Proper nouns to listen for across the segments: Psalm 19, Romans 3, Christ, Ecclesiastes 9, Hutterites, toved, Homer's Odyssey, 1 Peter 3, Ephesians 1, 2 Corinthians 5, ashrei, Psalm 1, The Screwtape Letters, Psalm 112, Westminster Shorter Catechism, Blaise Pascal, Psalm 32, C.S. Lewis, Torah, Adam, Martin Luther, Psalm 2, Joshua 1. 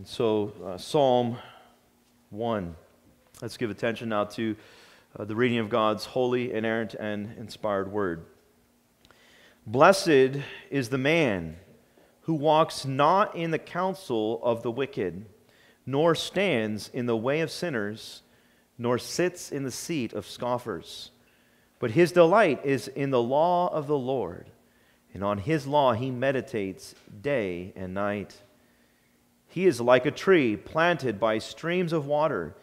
And so, Psalm 1. Let's give attention now to the reading of God's holy, inerrant, and inspired word. Blessed is the man who walks not in the counsel of the wicked, nor stands in the way of sinners, nor sits in the seat of scoffers. But his delight is in the law of the Lord, and on his law he meditates day and night. He is like a tree planted by streams of water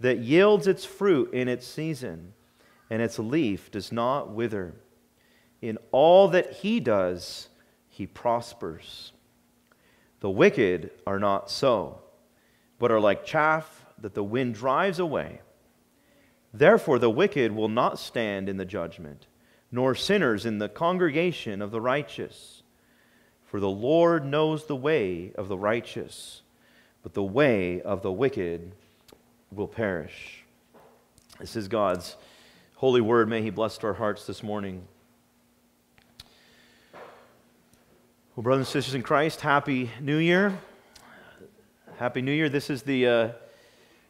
that yields its fruit in its season, and its leaf does not wither. In all that he does, he prospers. The wicked are not so, but are like chaff that the wind drives away. Therefore the wicked will not stand in the judgment, nor sinners in the congregation of the righteous. For the Lord knows the way of the righteous, but the way of the wicked will perish. This is God's holy word. May he bless our hearts this morning. Well, brothers and sisters in Christ, Happy New Year. Happy New Year. This is the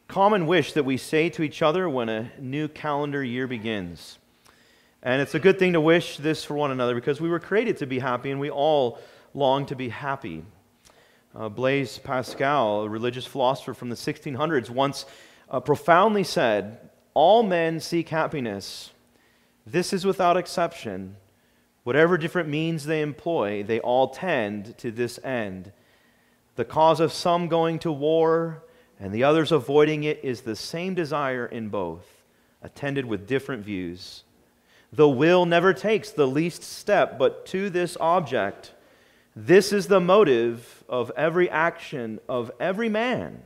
common wish that we say to each other when a new calendar year begins. And it's a good thing to wish this for one another because we were created to be happy and we all long to be happy. Blaise Pascal, a religious philosopher from the 1600s, once profoundly said, "All men seek happiness. This is without exception. Whatever different means they employ, they all tend to this end. The cause of some going to war and the others avoiding it is the same desire in both, attended with different views. The will never takes the least step but to this object. This is the motive of every action of every man,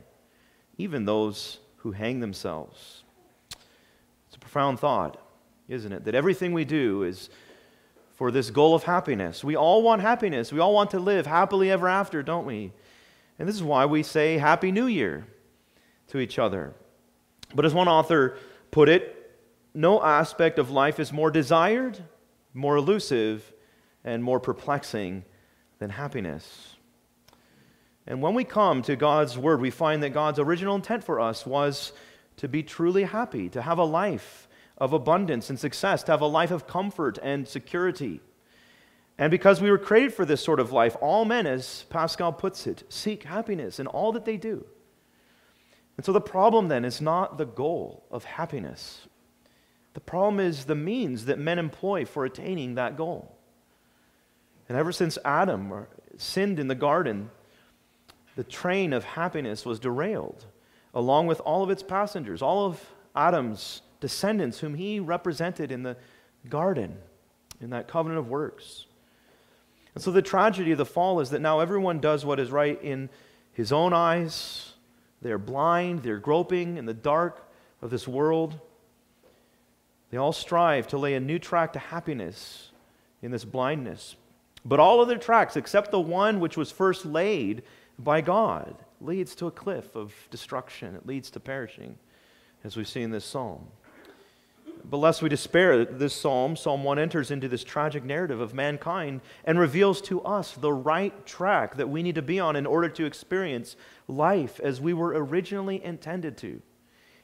even those who hang themselves." It's a profound thought, isn't it? That everything we do is for this goal of happiness. We all want happiness. We all want to live happily ever after, don't we? And this is why we say Happy New Year to each other. But as one author put it, no aspect of life is more desired, more elusive, and more perplexing than happiness. And when we come to God's Word, we find that God's original intent for us was to be truly happy, to have a life of abundance and success, to have a life of comfort and security. And because we were created for this sort of life, all men, as Pascal puts it, seek happiness in all that they do. And so the problem then is not the goal of happiness. The problem is the means that men employ for attaining that goal. And ever since Adam sinned in the garden, the train of happiness was derailed, along with all of its passengers, all of Adam's descendants whom he represented in the garden, in that covenant of works. And so the tragedy of the fall is that now everyone does what is right in his own eyes. They're blind, they're groping in the dark of this world. They all strive to lay a new track to happiness in this blindness. But all other tracks, except the one which was first laid by God, leads to a cliff of destruction. It leads to perishing, as we see in this psalm. But lest we despair, this psalm, Psalm 1, enters into this tragic narrative of mankind and reveals to us the right track that we need to be on in order to experience life as we were originally intended to.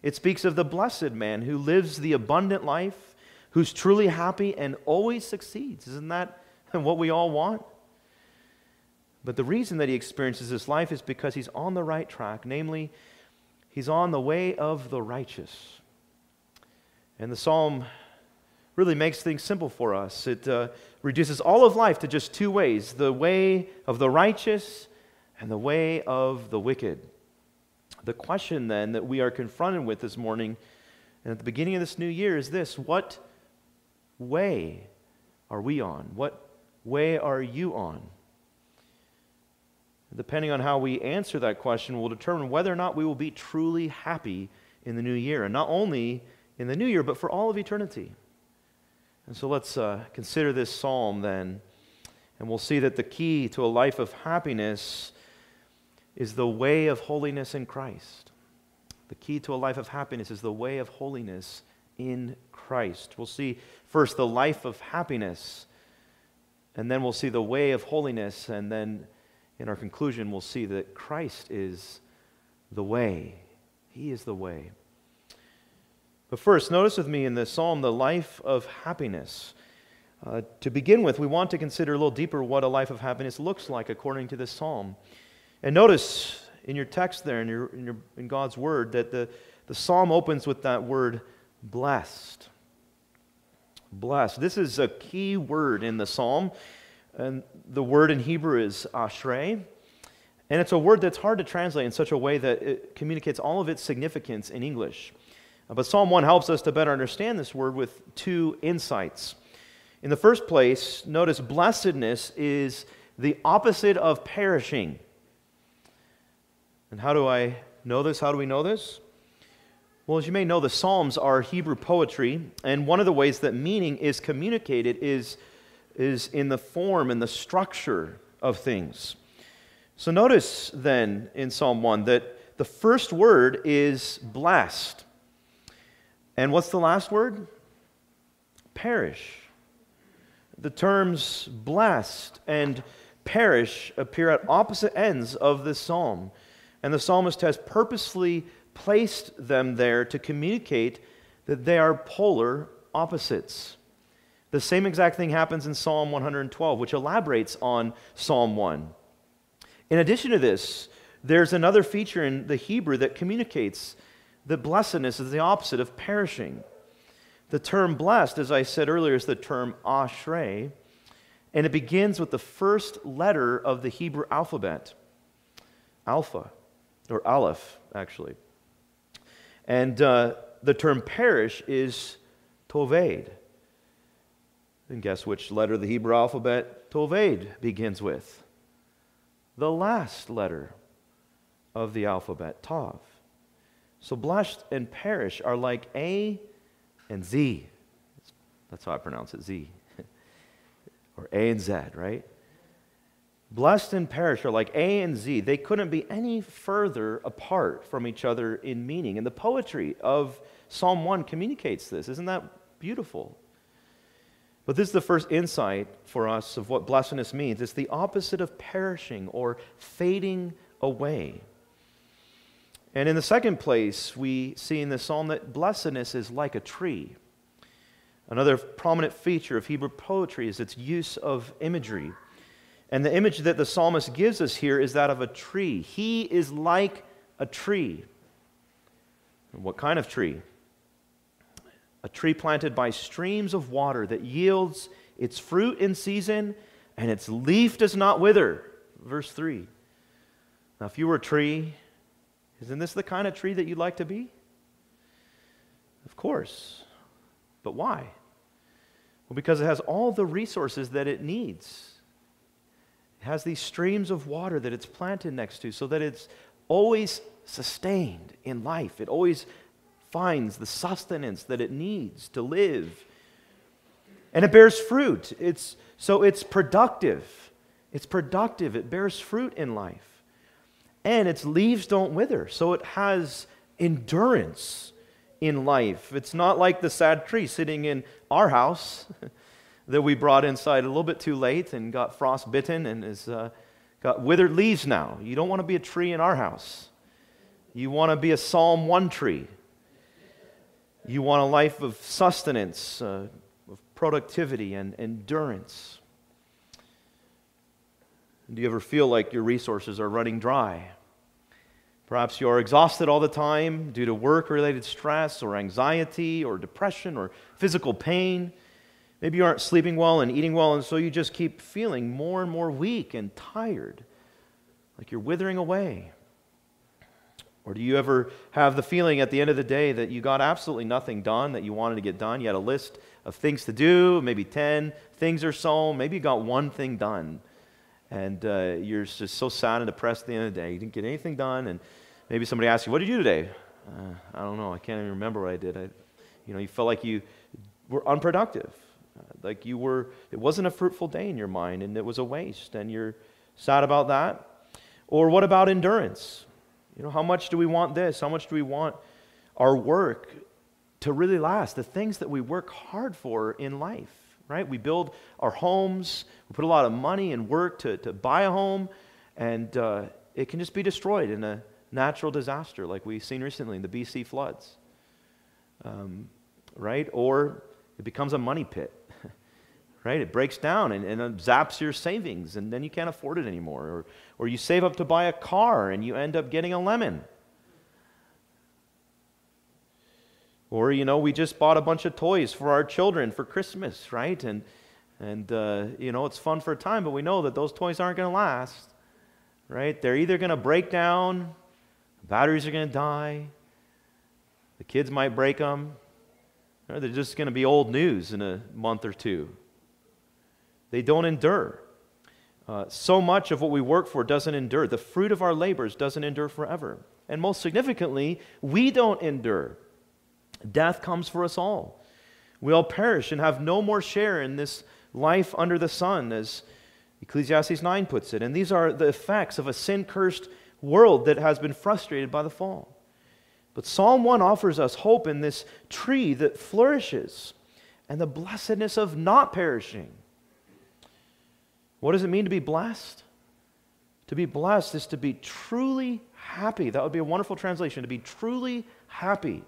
It speaks of the blessed man who lives the abundant life, who's truly happy and always succeeds. Isn't that what we all want? But the reason that he experiences this life is because he's on the right track. Namely, he's on the way of the righteous. And the psalm really makes things simple for us. It reduces all of life to just two ways: the way of the righteous and the way of the wicked. The question then that we are confronted with this morning and at the beginning of this new year is this: what way are we on? What way are you on? Depending on how we answer that question will determine whether or not we will be truly happy in the new year. And not only in the new year, but for all of eternity. And so let's consider this psalm then. And we'll see that the key to a life of happiness is the way of holiness in Christ. The key to a life of happiness is the way of holiness in Christ. We'll see first the life of happiness, and then we'll see the way of holiness, and then in our conclusion we'll see that Christ is the way. He is the way. But first, notice with me in this psalm the life of happiness. To begin with, we want to consider a little deeper what a life of happiness looks like according to this psalm. And notice in your text there, in God's Word, that the psalm opens with that word, blessed. Blessed. This is a key word in the psalm, and the word in Hebrew is ashrei. And it's a word that's hard to translate in such a way that it communicates all of its significance in English. But Psalm 1 helps us to better understand this word with two insights. In the first place, notice blessedness is the opposite of perishing. And how do I know this? How do we know this? Well, as you may know, the Psalms are Hebrew poetry, and one of the ways that meaning is communicated is in the form and the structure of things. So notice then in Psalm 1 that the first word is blessed. And what's the last word? Perish. The terms blessed and perish appear at opposite ends of this psalm. And the psalmist has purposely placed them there to communicate that they are polar opposites. The same exact thing happens in Psalm 112, which elaborates on Psalm 1. In addition to this, there's another feature in the Hebrew that communicates that blessedness is the opposite of perishing. The term blessed, as I said earlier, is the term ashrei, and it begins with the first letter of the Hebrew alphabet, alpha, or aleph, actually. And the term perish is toved. And guess which letter of the Hebrew alphabet toved begins with? The last letter of the alphabet, tav. So blessed and perish are like A and Z. That's how I pronounce it, Z. Or A and Z, right? Blessed and perish are like A and Z. They couldn't be any further apart from each other in meaning. And the poetry of Psalm 1 communicates this. Isn't that beautiful? But this is the first insight for us of what blessedness means. It's the opposite of perishing or fading away. And in the second place, we see in this psalm that blessedness is like a tree. Another prominent feature of Hebrew poetry is its use of imagery. And the image that the psalmist gives us here is that of a tree. He is like a tree. And what kind of tree? A tree planted by streams of water that yields its fruit in season and its leaf does not wither. Verse 3. Now, if you were a tree, isn't this the kind of tree that you'd like to be? Of course. But why? Well, because it has all the resources that it needs. It has these streams of water that it's planted next to so that it's always sustained in life. It always finds the sustenance that it needs to live. And it bears fruit. So it's productive. It's productive. It bears fruit in life. And its leaves don't wither, so it has endurance in life. It's not like the sad tree sitting in our house that we brought inside a little bit too late and got frostbitten and has got withered leaves now. You don't want to be a tree in our house. You want to be a Psalm 1 tree. You want a life of sustenance, of productivity and endurance. Do you ever feel like your resources are running dry? Perhaps you are exhausted all the time due to work-related stress or anxiety or depression or physical pain. Maybe you aren't sleeping well and eating well, and so you just keep feeling more and more weak and tired, like you're withering away. Or do you ever have the feeling at the end of the day that you got absolutely nothing done that you wanted to get done? You had a list of things to do, maybe 10 things or so. Maybe you got one thing done, and you're just so sad and depressed at the end of the day. You didn't get anything done, and maybe somebody asks you, what did you do today? I don't know. I can't even remember what I did. You felt like you were unproductive. Like you were, it wasn't a fruitful day in your mind, and it was a waste, and you're sad about that. Or what about endurance? How much do we want this? How much do we want our work to really last? The things that we work hard for in life, right? We build our homes, we put a lot of money and work to buy a home, and it can just be destroyed in a natural disaster like we've seen recently in the BC floods, right? Or it becomes a money pit, right? It breaks down and zaps your savings, and then you can't afford it anymore. Or you save up to buy a car, and you end up getting a lemon. Or, you know, we just bought a bunch of toys for our children for Christmas, right? And you know, it's fun for a time, but we know that those toys aren't going to last, right? They're either going to break down, batteries are going to die, the kids might break them, or they're just going to be old news in a month or two. They don't endure. So much of what we work for doesn't endure. The fruit of our labors doesn't endure forever. And most significantly, we don't endure. Death comes for us all. We all perish and have no more share in this life under the sun, as Ecclesiastes 9 puts it. And these are the effects of a sin-cursed world that has been frustrated by the fall. But Psalm 1 offers us hope in this tree that flourishes and the blessedness of not perishing. What does it mean to be blessed? To be blessed is to be truly happy. That would be a wonderful translation, to be truly happy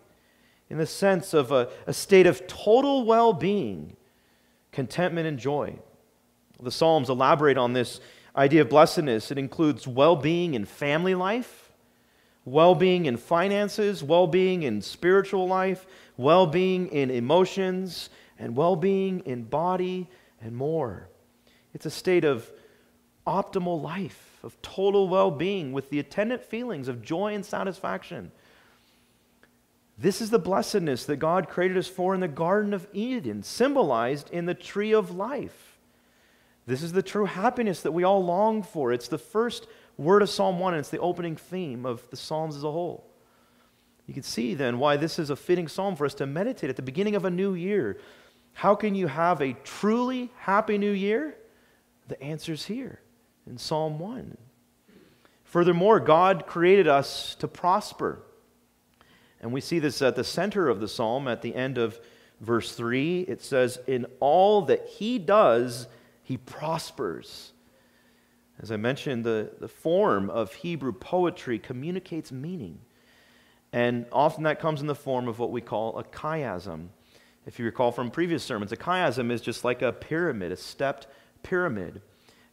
in the sense of a state of total well-being, contentment, and joy. The Psalms elaborate on this idea of blessedness. It includes well-being in family life, well-being in finances, well-being in spiritual life, well-being in emotions, and well-being in body and more. It's a state of optimal life, of total well-being with the attendant feelings of joy and satisfaction. This is the blessedness that God created us for in the Garden of Eden, symbolized in the tree of life. This is the true happiness that we all long for. It's the first word of Psalm 1, and it's the opening theme of the Psalms as a whole. You can see then why this is a fitting psalm for us to meditate at the beginning of a new year. How can you have a truly happy new year? The answer's here in Psalm 1. Furthermore, God created us to prosper. And we see this at the center of the psalm at the end of verse 3. It says, in all that he does, he prospers. As I mentioned, the form of Hebrew poetry communicates meaning. And often that comes in the form of what we call a chiasm. If you recall from previous sermons, a chiasm is just like a pyramid, a stepped pyramid.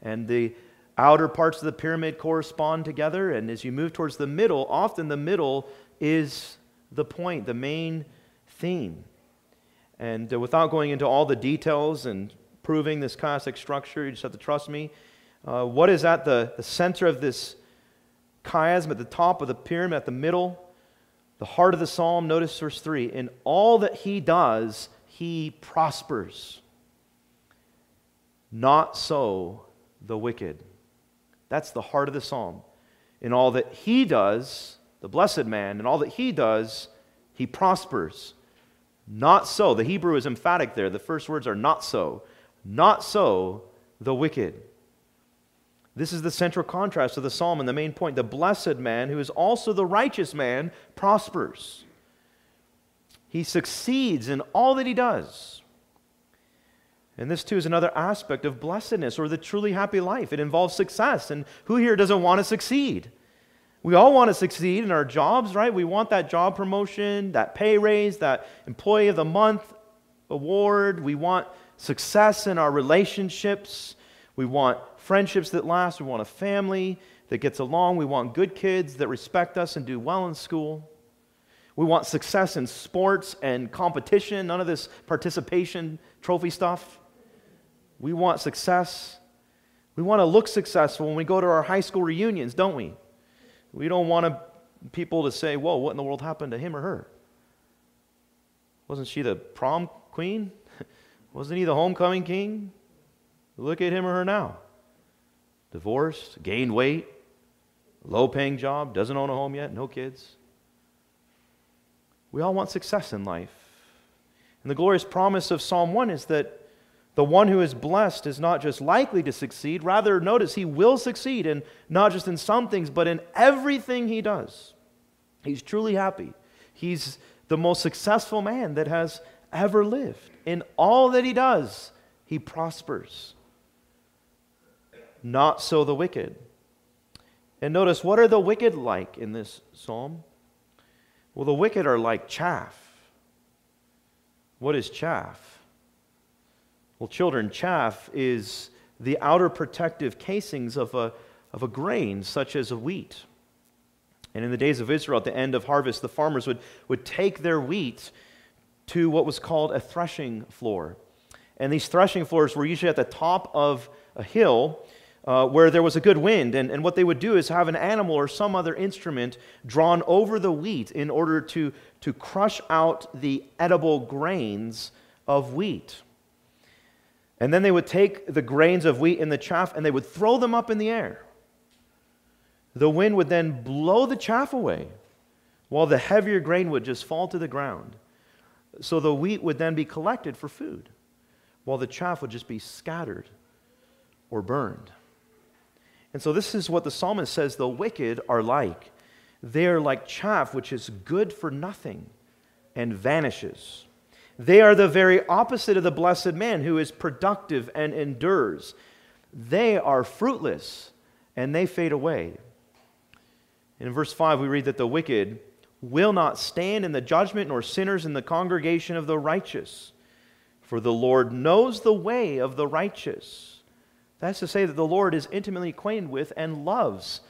And the outer parts of the pyramid correspond together. And as you move towards the middle, often the middle is the point, the main theme. And without going into all the details and proving this chiastic structure, you just have to trust me. What is at the center of this chiasm, at the top of the pyramid, at the middle, the heart of the psalm? Notice verse 3, in all that he does, he prospers. Not so the wicked. That's the heart of the psalm. In all that he does, the blessed man, in all that he does, he prospers. Not so. The Hebrew is emphatic there. The first words are not so. Not so the wicked. This is the central contrast of the psalm and the main point. The blessed man, who is also the righteous man, prospers. He succeeds in all that he does. And this too is another aspect of blessedness or the truly happy life. It involves success. And who here doesn't want to succeed? We all want to succeed in our jobs, right? We want that job promotion, that pay raise, that Employee of the Month award. We want success in our relationships. We want friendships that last. We want a family that gets along. We want good kids that respect us and do well in school. We want success in sports and competition, none of this participation trophy stuff. We want success. We want to look successful when we go to our high school reunions, don't we? We don't want people to say, whoa, what in the world happened to him or her? Wasn't she the prom queen? Wasn't he the homecoming king? Look at him or her now. Divorced, gained weight, low-paying job, doesn't own a home yet, no kids. We all want success in life. And the glorious promise of Psalm 1 is that the one who is blessed is not just likely to succeed. Rather, notice, he will succeed, and not just in some things, but in everything he does. He's truly happy. He's the most successful man that has ever lived. In all that he does, he prospers. Not so the wicked. And notice, what are the wicked like in this psalm? Well, the wicked are like chaff. What is chaff? Well, children, chaff is the outer protective casings of a grain, such as a wheat. And in the days of Israel, at the end of harvest, the farmers would take their wheat to what was called a threshing floor. And these threshing floors were usually at the top of a hill where there was a good wind. And what they would do is have an animal or some other instrument drawn over the wheat in order to crush out the edible grains of wheat. And then they would take the grains of wheat and the chaff and they would throw them up in the air. The wind would then blow the chaff away while the heavier grain would just fall to the ground. So the wheat would then be collected for food while the chaff would just be scattered or burned. And so this is what the psalmist says the wicked are like. They are like chaff which is good for nothing and vanishes. They are the very opposite of the blessed man who is productive and endures. They are fruitless and they fade away. In verse 5 we read that the wicked will not stand in the judgment, nor sinners in the congregation of the righteous. For the Lord knows the way of the righteous. That's to say that the Lord is intimately acquainted with and loves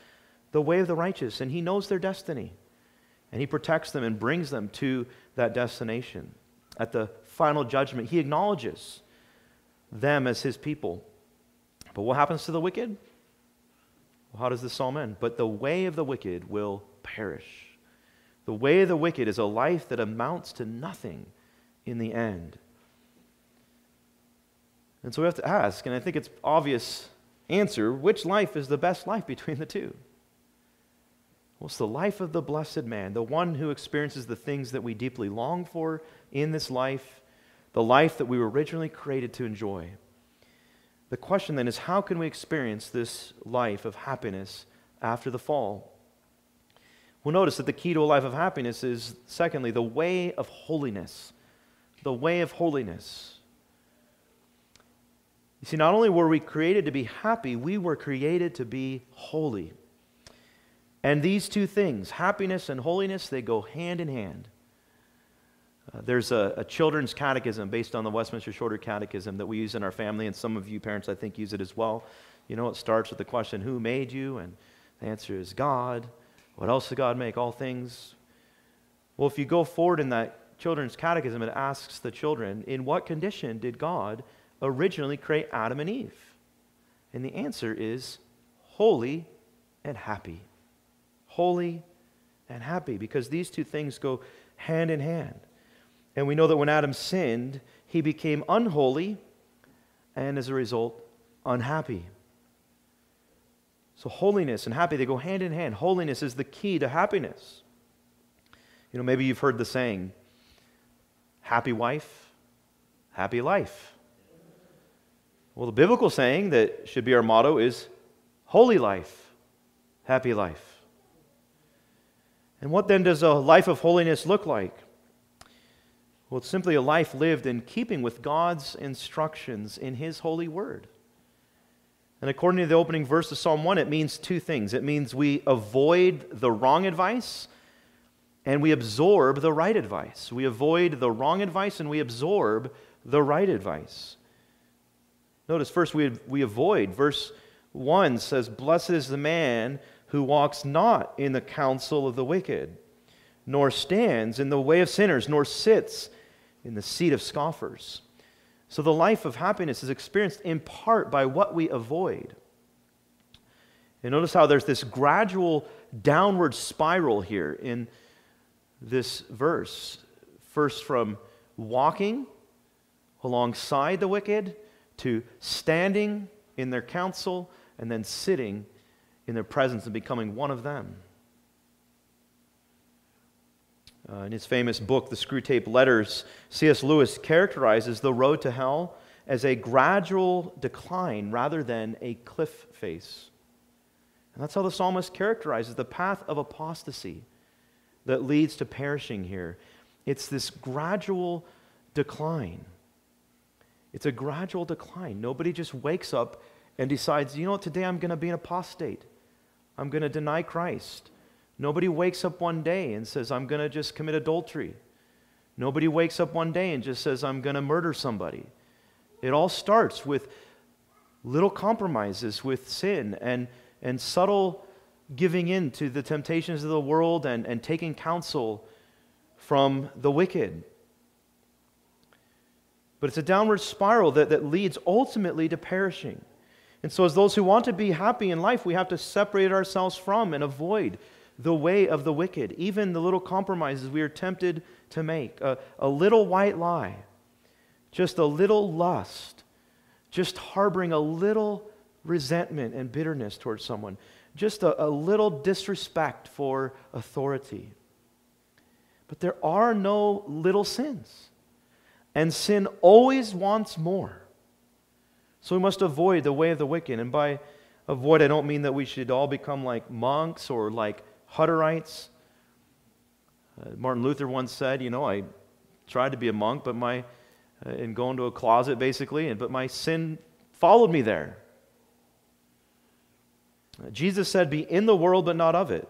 the way of the righteous, and He knows their destiny. And He protects them and brings them to that destination. At the final judgment, He acknowledges them as His people. But what happens to the wicked? Well, how does this psalm end? But the way of the wicked will perish. The way of the wicked is a life that amounts to nothing in the end. And so we have to ask, and I think it's an obvious answer, which life is the best life between the two? Well, it's the life of the blessed man, the one who experiences the things that we deeply long for in this life that we were originally created to enjoy. The question then is, how can we experience this life of happiness after the fall? We'll notice that the key to a life of happiness is, secondly, the way of holiness. The way of holiness. You see, not only were we created to be happy, we were created to be holy. And these two things, happiness and holiness, they go hand in hand. There's a children's catechism based on the Westminster Shorter Catechism that we use in our family, and some of you parents, I think, use it as well. You know, it starts with the question, who made you? And the answer is God. What else did God make? All things. Well, if you go forward in that children's catechism, it asks the children, in what condition did God originally create Adam and Eve? And the answer is holy and happy. Holy and happy, because these two things go hand in hand. And we know that when Adam sinned, he became unholy and as a result, unhappy. So holiness and happy, they go hand in hand. Holiness is the key to happiness. You know, maybe you've heard the saying, happy wife, happy life. Well, the biblical saying that should be our motto is, holy life, happy life. And what then does a life of holiness look like? Well, it's simply a life lived in keeping with God's instructions in His holy word. And according to the opening verse of Psalm 1, it means two things. It means we avoid the wrong advice and we absorb the right advice. We avoid the wrong advice and we absorb the right advice. Notice first we avoid. Verse 1 says, "Blessed is the man who walks not in the counsel of the wicked, nor stands in the way of sinners, nor sits in the seat of scoffers." So the life of happiness is experienced in part by what we avoid. And notice how there's this gradual downward spiral here in this verse. First from walking alongside the wicked to standing in their counsel and then sitting in their presence and becoming one of them. In his famous book, The Screwtape Letters, C.S. Lewis characterizes the road to hell as a gradual decline rather than a cliff face. And that's how the psalmist characterizes the path of apostasy that leads to perishing here. It's this gradual decline. It's a gradual decline. Nobody just wakes up and decides, you know what, today I'm going to be an apostate. I'm going to deny Christ. Nobody wakes up one day and says, I'm going to just commit adultery. Nobody wakes up one day and just says, I'm going to murder somebody. It all starts with little compromises with sin and subtle giving in to the temptations of the world and taking counsel from the wicked. But it's a downward spiral that leads ultimately to perishing. And so as those who want to be happy in life, we have to separate ourselves from and avoid the way of the wicked, even the little compromises we are tempted to make. A little white lie, just a little lust, just harboring a little resentment and bitterness towards someone, just a little disrespect for authority. But there are no little sins, and sin always wants more. So we must avoid the way of the wicked. And by avoid, I don't mean that we should all become like monks or like Hutterites. Martin Luther once said, you know, I tried to be a monk, but and go into a closet basically, but my sin followed me there. Jesus said, be in the world, but not of it.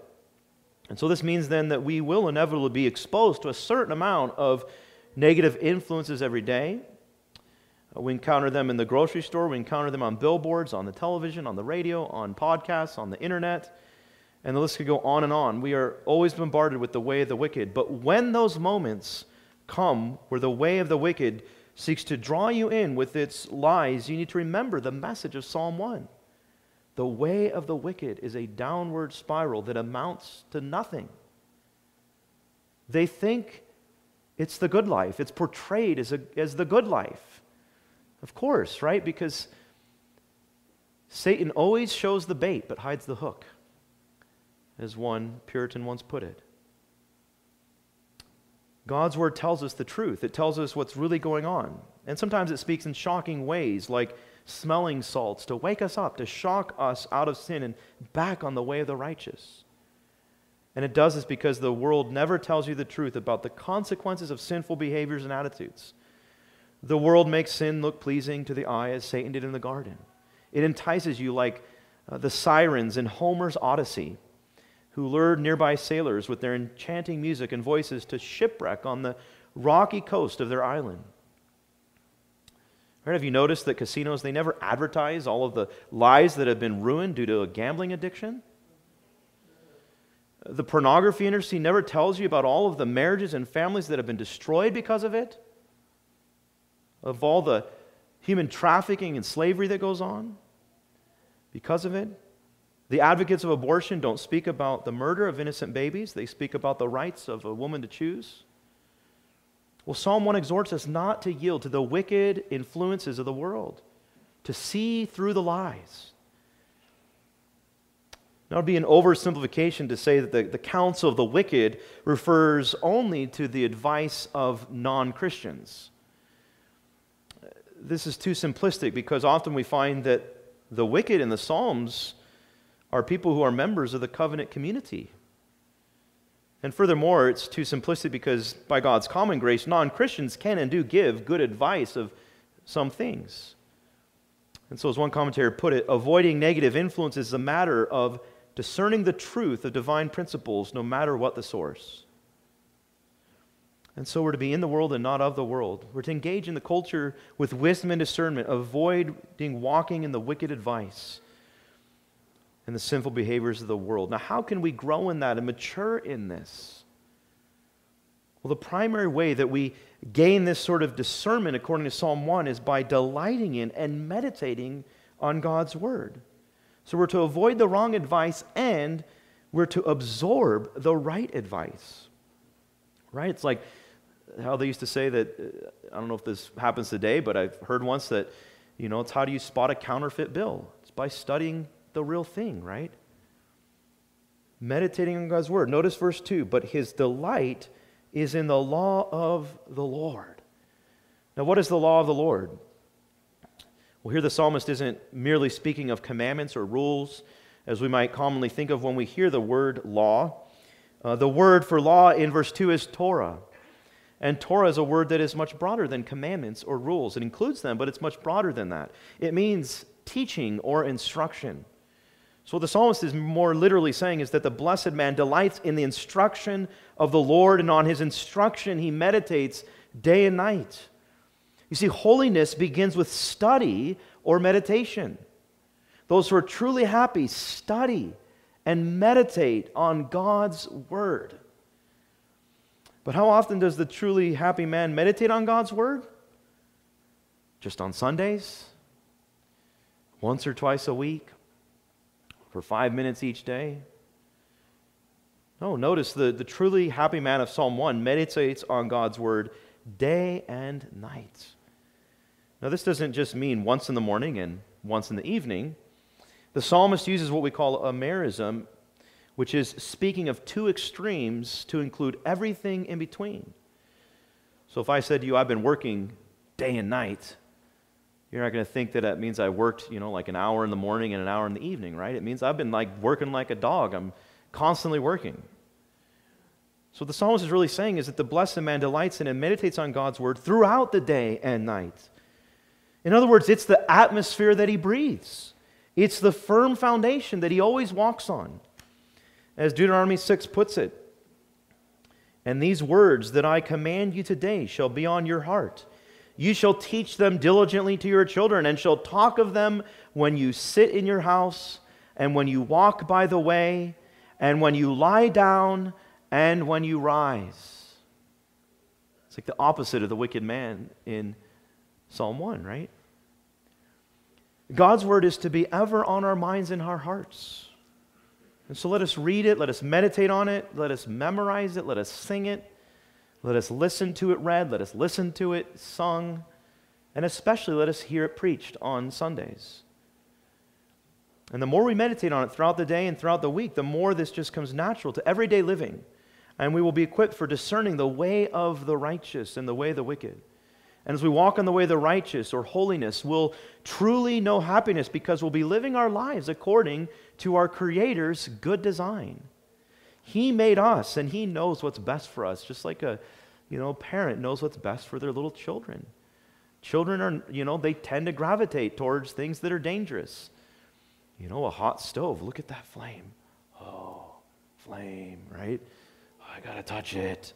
And so this means then that we will inevitably be exposed to a certain amount of negative influences every day. We encounter them in the grocery store. We encounter them on billboards, on the television, on the radio, on podcasts, on the internet. And the list could go on and on. We are always bombarded with the way of the wicked. But when those moments come where the way of the wicked seeks to draw you in with its lies, you need to remember the message of Psalm 1. The way of the wicked is a downward spiral that amounts to nothing. They think it's the good life. It's portrayed as the good life. Of course, right? Because Satan always shows the bait but hides the hook, as one Puritan once put it. God's Word tells us the truth. It tells us what's really going on. And sometimes it speaks in shocking ways, like smelling salts, to wake us up, to shock us out of sin and back on the way of the righteous. And it does this because the world never tells you the truth about the consequences of sinful behaviors and attitudes. The world makes sin look pleasing to the eye, as Satan did in the garden. It entices you like the sirens in Homer's Odyssey, who lured nearby sailors with their enchanting music and voices to shipwreck on the rocky coast of their island. Right, have you noticed that casinos, they never advertise all of the lives that have been ruined due to a gambling addiction? The pornography industry never tells you about all of the marriages and families that have been destroyed because of it, of all the human trafficking and slavery that goes on because of it. The advocates of abortion don't speak about the murder of innocent babies. They speak about the rights of a woman to choose. Well, Psalm 1 exhorts us not to yield to the wicked influences of the world, to see through the lies. Now, it would be an oversimplification to say that the counsel of the wicked refers only to the advice of non-Christians. This is too simplistic, because often we find that the wicked in the Psalms are people who are members of the covenant community. And furthermore, it's too simplistic because by God's common grace, non-Christians can and do give good advice of some things. And so as one commentator put it, avoiding negative influence is a matter of discerning the truth of divine principles, no matter what the source. And so we're to be in the world and not of the world. We're to engage in the culture with wisdom and discernment, avoiding walking in the wicked advice and the sinful behaviors of the world. Now, how can we grow in that and mature in this? Well, the primary way that we gain this sort of discernment, according to Psalm 1, is by delighting in and meditating on God's Word. So we're to avoid the wrong advice, and we're to absorb the right advice. Right? It's like how they used to say that, I don't know if this happens today, but I've heard once that, you know, it's how do you spot a counterfeit bill? It's by studying the real thing, right? Meditating on God's Word. Notice verse 2, but his delight is in the law of the Lord. Now, what is the law of the Lord? Well, here the psalmist isn't merely speaking of commandments or rules, as we might commonly think of when we hear the word law. The word for law in verse 2 is Torah. And Torah is a word that is much broader than commandments or rules. It includes them, but it's much broader than that. It means teaching or instruction. So what the psalmist is more literally saying is that the blessed man delights in the instruction of the Lord, and on his instruction he meditates day and night. You see, holiness begins with study or meditation. Those who are truly happy study and meditate on God's word. But how often does the truly happy man meditate on God's word? Just on Sundays? Once or twice a week? For 5 minutes each day? No, notice the truly happy man of Psalm 1 meditates on God's word day and night. Now, this doesn't just mean once in the morning and once in the evening. The psalmist uses what we call a merism, which is speaking of two extremes to include everything in between. So if I said to you, I've been working day and night, you're not going to think that that means I worked, like an hour in the morning and an hour in the evening, right? It means I've been working like a dog. I'm constantly working. So what the psalmist is really saying is that the blessed man delights in and meditates on God's word throughout the day and night. In other words, it's the atmosphere that he breathes. It's the firm foundation that he always walks on. As Deuteronomy 6 puts it, "And these words that I command you today shall be on your heart. You shall teach them diligently to your children, and shall talk of them when you sit in your house, and when you walk by the way, and when you lie down, and when you rise." It's like the opposite of the wicked man in Psalm 1, right? God's word is to be ever on our minds and our hearts. And so let us read it, let us meditate on it, let us memorize it, let us sing it, let us listen to it read, let us listen to it sung, and especially let us hear it preached on Sundays. And the more we meditate on it throughout the day and throughout the week, the more this just comes natural to everyday living, and we will be equipped for discerning the way of the righteous and the way of the wicked. And as we walk on the way of the righteous or holiness, we'll truly know happiness because we'll be living our lives according to our Creator's good design. He made us, and He knows what's best for us, just like a parent knows what's best for their little children. Children are, they tend to gravitate towards things that are dangerous. A hot stove, look at that flame. Oh, flame, right? Oh, I gotta touch it,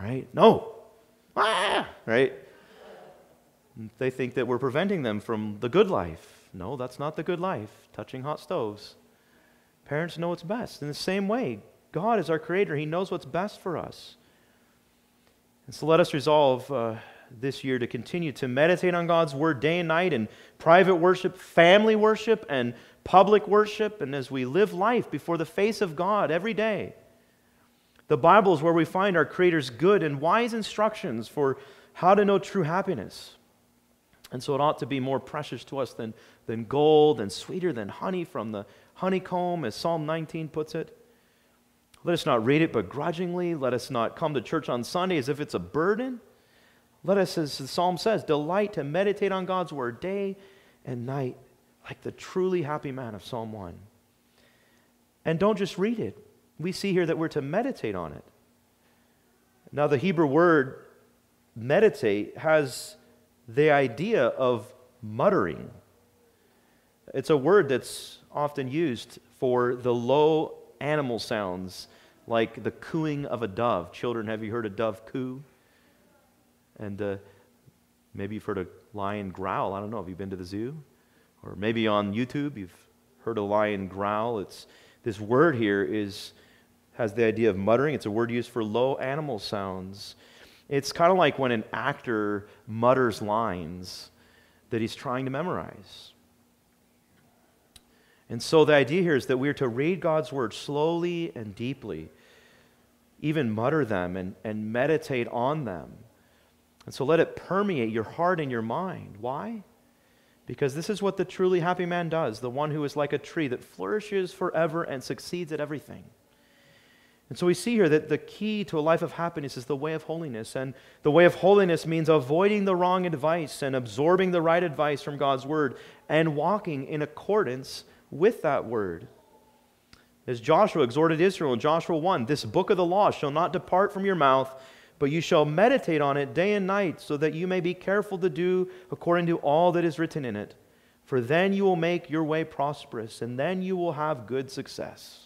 right? No. Ah, right? They think that we're preventing them from the good life. No, that's not the good life, touching hot stoves. Parents know what's best. In the same way, God is our Creator. He knows what's best for us. And so let us resolve this year to continue to meditate on God's Word day and night in private worship, family worship, and public worship, and as we live life before the face of God every day. The Bible is where we find our Creator's good and wise instructions for how to know true happiness. And so it ought to be more precious to us than gold and sweeter than honey from the honeycomb, as Psalm 19 puts it. Let us not read it begrudgingly. Let us not come to church on Sunday as if it's a burden. Let us, as the Psalm says, delight to meditate on God's Word day and night like the truly happy man of Psalm 1. And don't just read it. We see here that we're to meditate on it. Now, the Hebrew word meditate has the idea of muttering. It's a word that's often used for the low animal sounds, like the cooing of a dove. Children, have you heard a dove coo? And maybe you've heard a lion growl. I don't know. Have you been to the zoo? Or maybe on YouTube you've heard a lion growl. This word here has the idea of muttering. It's a word used for low animal sounds. It's kind of like when an actor mutters lines that he's trying to memorize. And so the idea here is that we are to read God's word slowly and deeply, even mutter them and meditate on them. And so let it permeate your heart and your mind. Why? Because this is what the truly happy man does, the one who is like a tree that flourishes forever and succeeds at everything. And so we see here that the key to a life of happiness is the way of holiness. And the way of holiness means avoiding the wrong advice and absorbing the right advice from God's word and walking in accordance with that word. As Joshua exhorted Israel in Joshua 1, "This book of the law shall not depart from your mouth, but you shall meditate on it day and night so that you may be careful to do according to all that is written in it. for then you will make your way prosperous, and then you will have good success.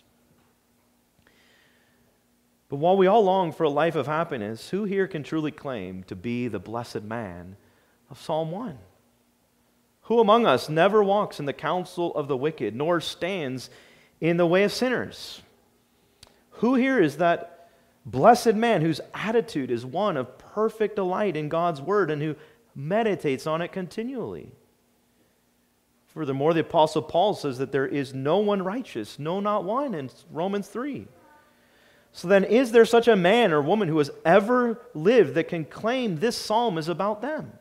But while we all long for a life of happiness, who here can truly claim to be the blessed man of Psalm 1? Who among us never walks in the counsel of the wicked, nor stands in the way of sinners? Who here is that blessed man whose attitude is one of perfect delight in God's word and who meditates on it continually? Furthermore, the Apostle Paul says that there is no one righteous, no, not one, in Romans 3. So then, is there such a man or woman who has ever lived that can claim this psalm is about them?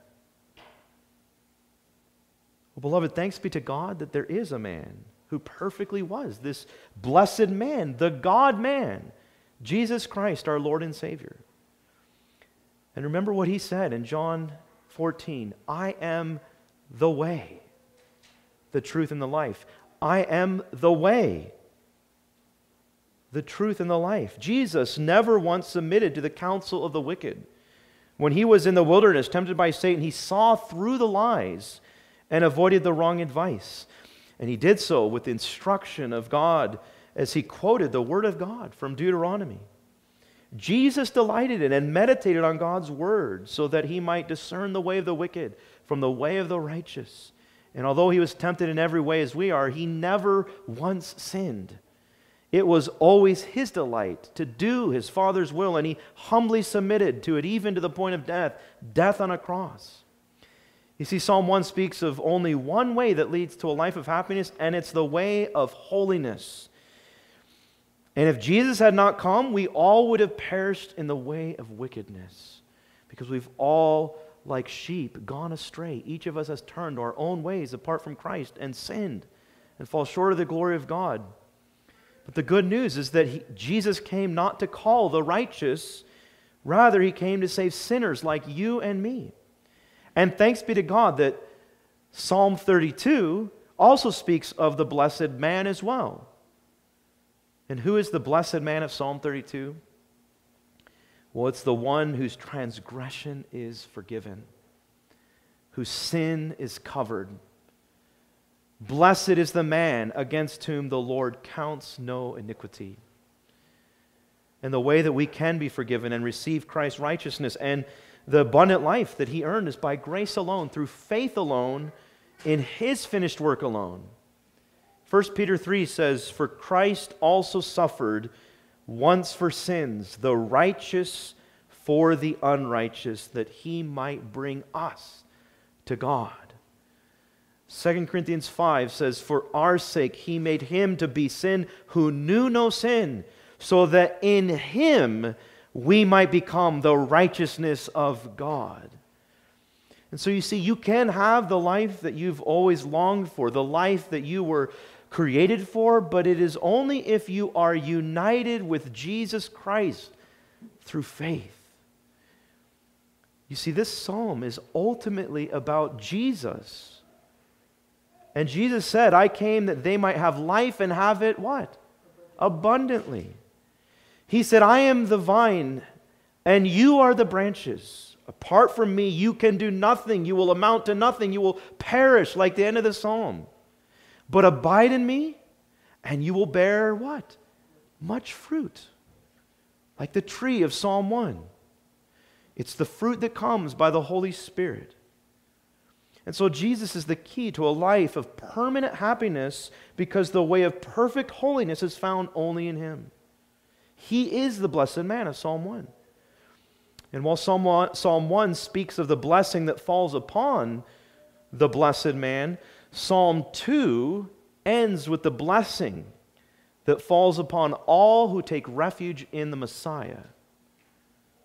Well, beloved, thanks be to God that there is a man who perfectly was, this blessed man, the God-man, Jesus Christ, our Lord and Savior. And remember what he said in John 14, I am the way, the truth and the life. I am the way, the truth and the life. Jesus never once submitted to the counsel of the wicked. When he was in the wilderness, tempted by Satan, he saw through the lies and avoided the wrong advice. And he did so with the instruction of God as he quoted the Word of God from Deuteronomy. Jesus delighted in and meditated on God's Word so that he might discern the way of the wicked from the way of the righteous. And although he was tempted in every way as we are, he never once sinned. It was always his delight to do his Father's will, and he humbly submitted to it, even to the point of death, death on a cross. You see, Psalm 1 speaks of only one way that leads to a life of happiness, and it's the way of holiness. And if Jesus had not come, we all would have perished in the way of wickedness, because we've all, like sheep, gone astray. Each of us has turned our own ways apart from Christ and sinned and fall short of the glory of God. But the good news is that Jesus came not to call the righteous, rather he came to save sinners like you and me. And thanks be to God that Psalm 32 also speaks of the blessed man as well. And who is the blessed man of Psalm 32? Well, it's the one whose transgression is forgiven, whose sin is covered. Blessed is the man against whom the Lord counts no iniquity. And the way that we can be forgiven and receive Christ's righteousness and the abundant life that he earned is by grace alone, through faith alone, in his finished work alone. 1 Peter 3 says, for Christ also suffered once for sins, the righteous for the unrighteous, that he might bring us to God. 2 Corinthians 5 says, for our sake he made him to be sin who knew no sin, so that in him we might become the righteousness of God. And so you see, you can have the life that you've always longed for, the life that you were created for, but it is only if you are united with Jesus Christ through faith. You see, this psalm is ultimately about Jesus. And Jesus said, I came that they might have life and have it what? Abundantly. He said, I am the vine and you are the branches. Apart from me, you can do nothing. You will amount to nothing. You will perish, like the end of the psalm. But abide in me, and you will bear what? Much fruit. Like the tree of Psalm 1. It's the fruit that comes by the Holy Spirit. And so Jesus is the key to a life of permanent happiness, because the way of perfect holiness is found only in him. He is the blessed man of Psalm 1. And while Psalm 1 speaks of the blessing that falls upon the blessed man, Psalm 2 ends with the blessing that falls upon all who take refuge in the Messiah.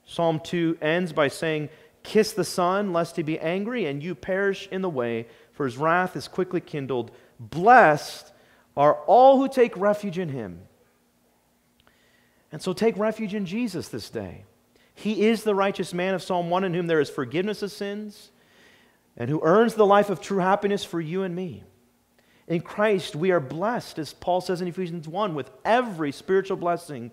Psalm 2 ends by saying, kiss the Son, lest he be angry, and you perish in the way, for his wrath is quickly kindled. Blessed are all who take refuge in him. And so take refuge in Jesus this day. He is the righteous man of Psalm 1, in whom there is forgiveness of sins, and who earns the life of true happiness for you and me. In Christ, we are blessed, as Paul says in Ephesians 1, with every spiritual blessing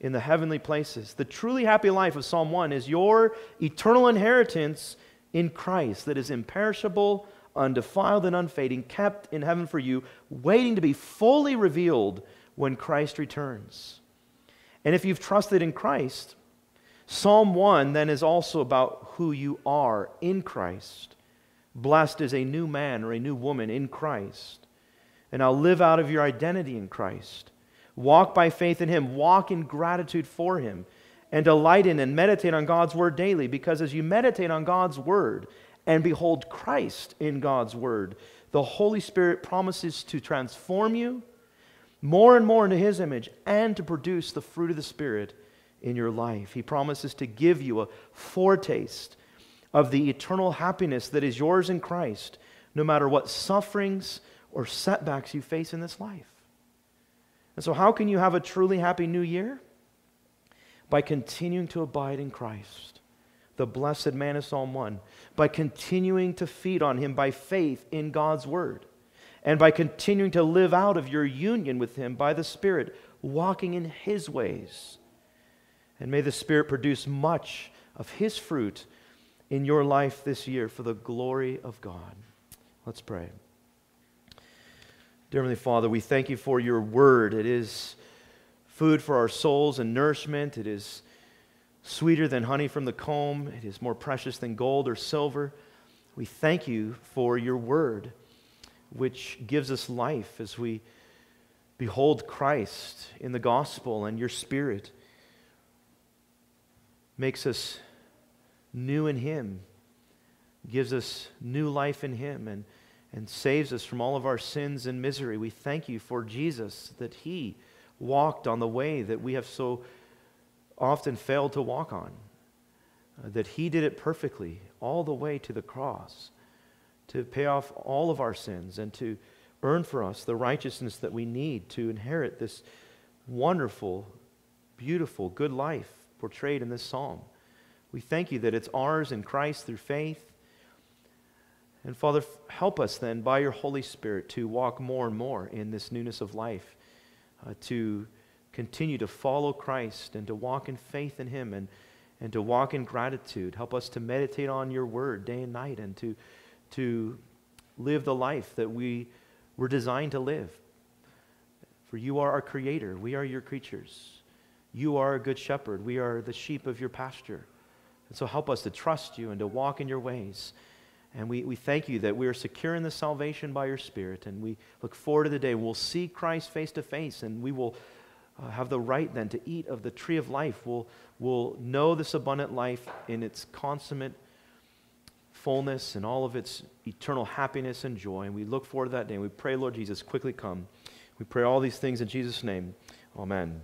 in the heavenly places. The truly happy life of Psalm 1 is your eternal inheritance in Christ that is imperishable, undefiled and unfading, kept in heaven for you, waiting to be fully revealed when Christ returns. And if you've trusted in Christ, Psalm 1 then is also about who you are in Christ. Blessed is a new man or a new woman in Christ. And I'll live out of your identity in Christ. Walk by faith in Him. Walk in gratitude for Him. And delight in and meditate on God's Word daily. Because as you meditate on God's Word and behold Christ in God's Word, the Holy Spirit promises to transform you more and more into His image and to produce the fruit of the Spirit in your life. He promises to give you a foretaste of the eternal happiness that is yours in Christ, no matter what sufferings or setbacks you face in this life. And so how can you have a truly happy new year? By continuing to abide in Christ, the blessed man of Psalm 1. By continuing to feed on Him by faith in God's Word. And by continuing to live out of your union with Him by the Spirit, walking in His ways. And may the Spirit produce much of His fruit in your life this year for the glory of God. Let's pray. Dear Heavenly Father, we thank You for Your Word. It is food for our souls and nourishment. It is sweeter than honey from the comb. It is more precious than gold or silver. We thank You for Your Word, which gives us life as we behold Christ in the gospel, and Your Spirit makes us new in Him, gives us new life in Him, and saves us from all of our sins and misery. We thank You for Jesus, that He walked on the way that we have so often failed to walk on, that He did it perfectly all the way to the cross to pay off all of our sins and to earn for us the righteousness that we need to inherit this wonderful, beautiful, good life portrayed in this psalm. We thank You that it's ours in Christ through faith. And Father, help us then by Your Holy Spirit to walk more and more in this newness of life, to continue to follow Christ and to walk in faith in Him and to walk in gratitude. Help us to meditate on Your Word day and night and to live the life that we were designed to live. For You are our Creator. We are Your creatures. You are a good shepherd. We are the sheep of Your pasture. And so help us to trust You and to walk in Your ways. And we thank You that we are secure in the salvation by Your Spirit. And we look forward to the day we'll see Christ face to face. And we will have the right then to eat of the tree of life. We'll know this abundant life in its consummate fullness and all of its eternal happiness and joy. And we look forward to that day. And we pray, Lord Jesus, quickly come. We pray all these things in Jesus' name. Amen.